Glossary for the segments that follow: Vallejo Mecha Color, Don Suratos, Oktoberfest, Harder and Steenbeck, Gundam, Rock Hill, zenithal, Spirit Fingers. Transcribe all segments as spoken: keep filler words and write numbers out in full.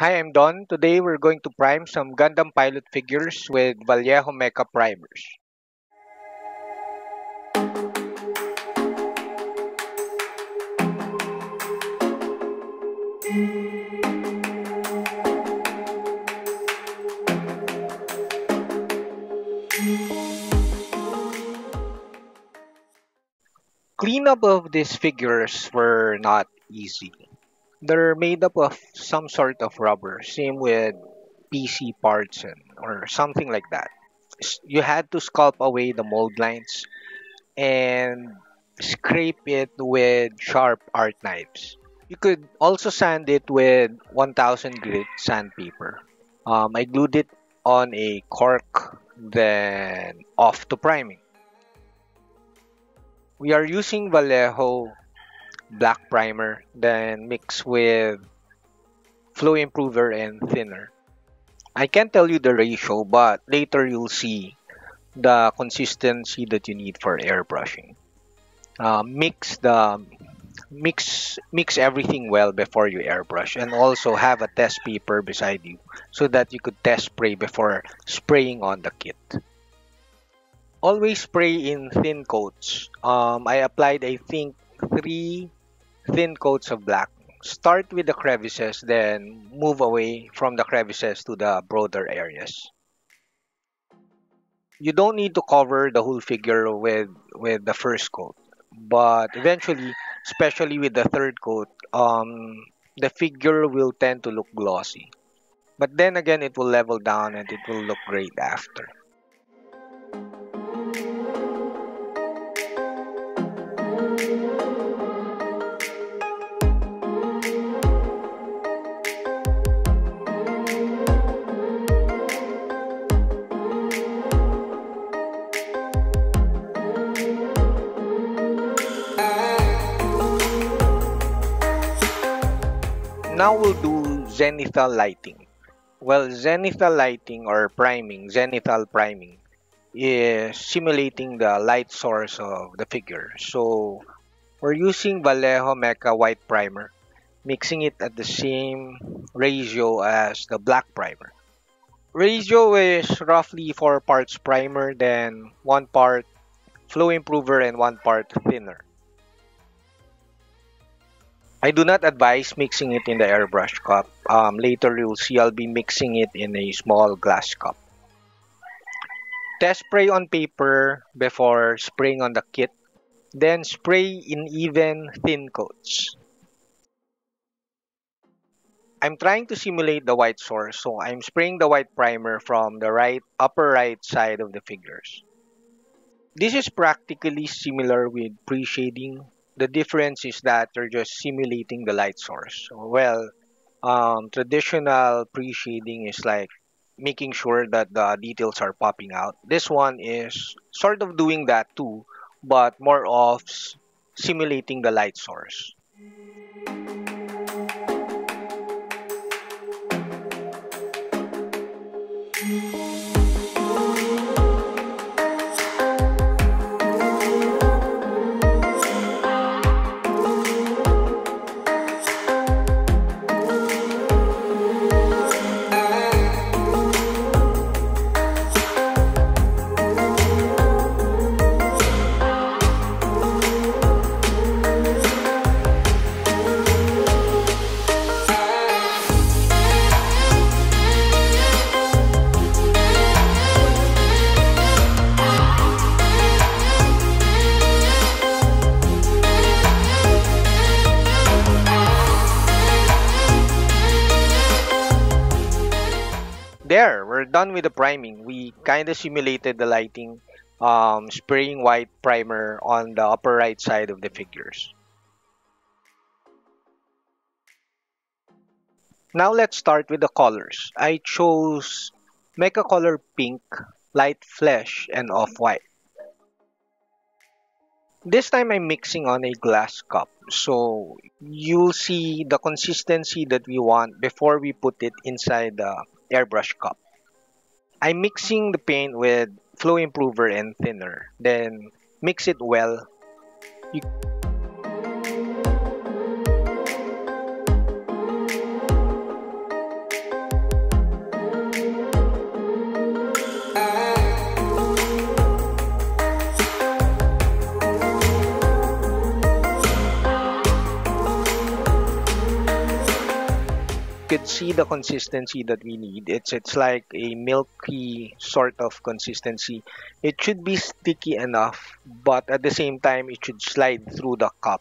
Hi, I'm Don. Today we're going to prime some Gundam pilot figures with Vallejo Mecha primers. Cleanup of these figures were not easy. They're made up of some sort of rubber, same with P C parts and, or something like that. You had to sculpt away the mold lines and scrape it with sharp art knives. You could also sand it with one thousand grit sandpaper. Um, I glued it on a cork, then off to priming. We are using Vallejo black primer, then mix with flow improver and thinner. I can't tell you the ratio, but later you'll see the consistency that you need for airbrushing. Uh, mix the mix mix everything well before you airbrush, and also have a test paper beside you so that you could test spray before spraying on the kit. Always spray in thin coats. Um, I applied, I think, three thin coats of black. Start with the crevices, then move away from the crevices to the broader areas. You don't need to cover the whole figure with with the first coat, but eventually, especially with the third coat, um, the figure will tend to look glossy. But then again, it will level down and it will look great after. Now we'll do zenithal lighting. Well, zenithal lighting or priming, zenithal priming, is simulating the light source of the figure. So we're using Vallejo Mecha white primer, mixing it at the same ratio as the black primer. Ratio is roughly four parts primer, then one part flow improver and one part thinner. I do not advise mixing it in the airbrush cup. Um, later you'll see I'll be mixing it in a small glass cup. Test spray on paper before spraying on the kit. Then spray in even thin coats. I'm trying to simulate the white source, so I'm spraying the white primer from the right upper right side of the figures. This is practically similar with pre-shading. The difference is that they're just simulating the light source. Well, um, traditional pre-shading is like making sure that the details are popping out. This one is sort of doing that too, but more of simulating the light source. There, we're done with the priming. We kind of simulated the lighting, um, spraying white primer on the upper right side of the figures. Now let's start with the colors. I chose Mecha Color Pink, Light Flesh, and Off-White. This time I'm mixing on a glass cup, so you'll see the consistency that we want before we put it inside the airbrush cup. I'm mixing the paint with flow improver and thinner, then mix it well. You could see the consistency that we need. It's it's like a milky sort of consistency. It should be sticky enough, but at the same time, it should slide through the cup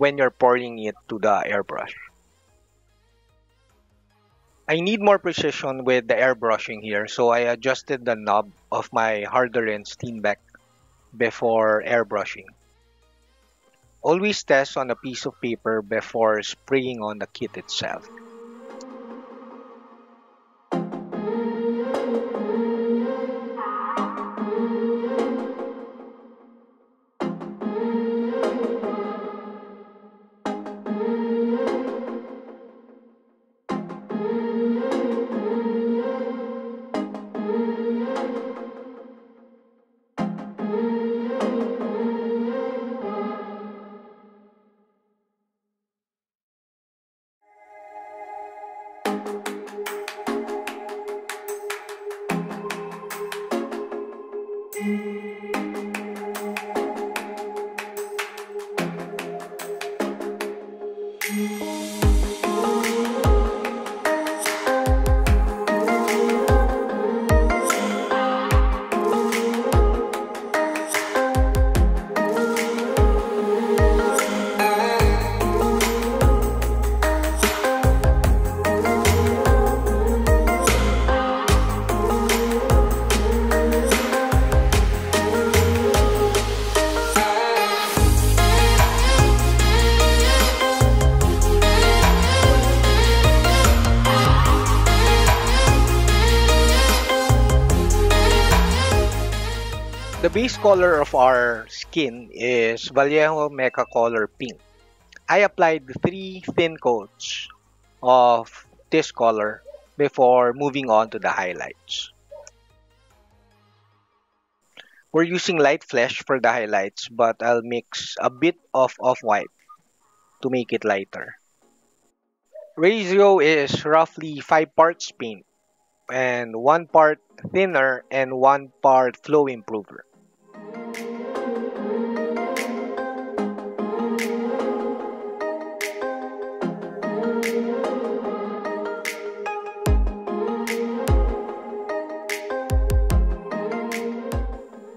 when you're pouring it to the airbrush. I need more precision with the airbrushing here, so I adjusted the knob of my Harder and Steenbeck before airbrushing. Always test on a piece of paper before spraying on the kit itself. The base color of our skin is Vallejo Mecha Color Pink. I applied three thin coats of this color before moving on to the highlights. We're using light flesh for the highlights, but I'll mix a bit of off-white to make it lighter. Ratio is roughly five parts paint and one part thinner and one part flow improver.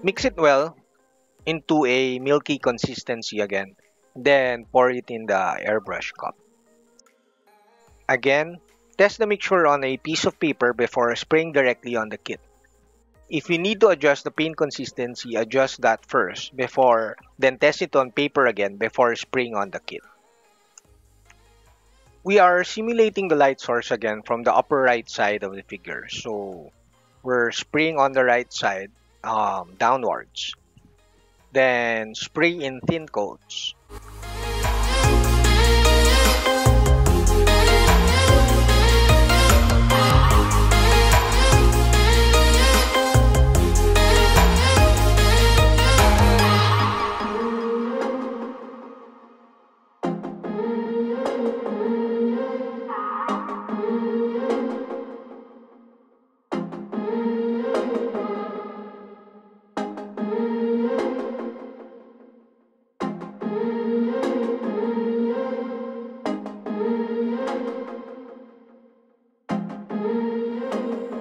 Mix it well into a milky consistency again, then pour it in the airbrush cup. Again, test the mixture on a piece of paper before spraying directly on the kit. If you need to adjust the paint consistency, adjust that first, before then test it on paper again before spraying on the kit. We are simulating the light source again from the upper right side of the figure, so we're spraying on the right side. Um, downwards, then spray in thin coats.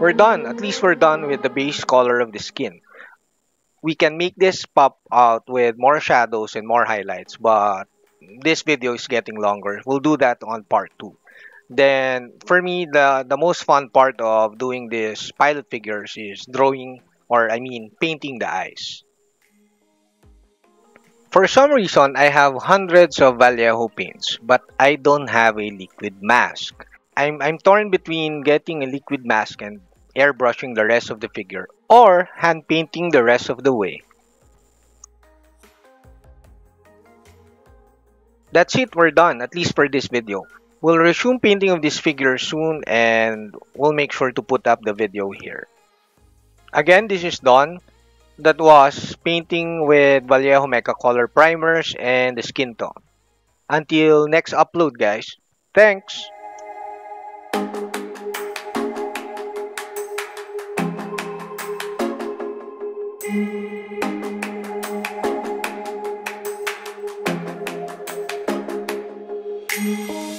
We're done. At least we're done with the base color of the skin. We can make this pop out with more shadows and more highlights, but this video is getting longer. We'll do that on part two. Then, for me, the, the most fun part of doing these pilot figures is drawing, or I mean, painting the eyes. For some reason, I have hundreds of Vallejo paints, but I don't have a liquid mask. I'm, I'm torn between getting a liquid mask and airbrushing the rest of the figure, or hand painting the rest of the way. That's it, we're done, at least for this video. We'll resume painting of this figure soon, and we'll make sure to put up the video here. Again, this is Don. That was painting with Vallejo Mecha Color primers and the skin tone. Until next upload, guys. Thanks! Thank you.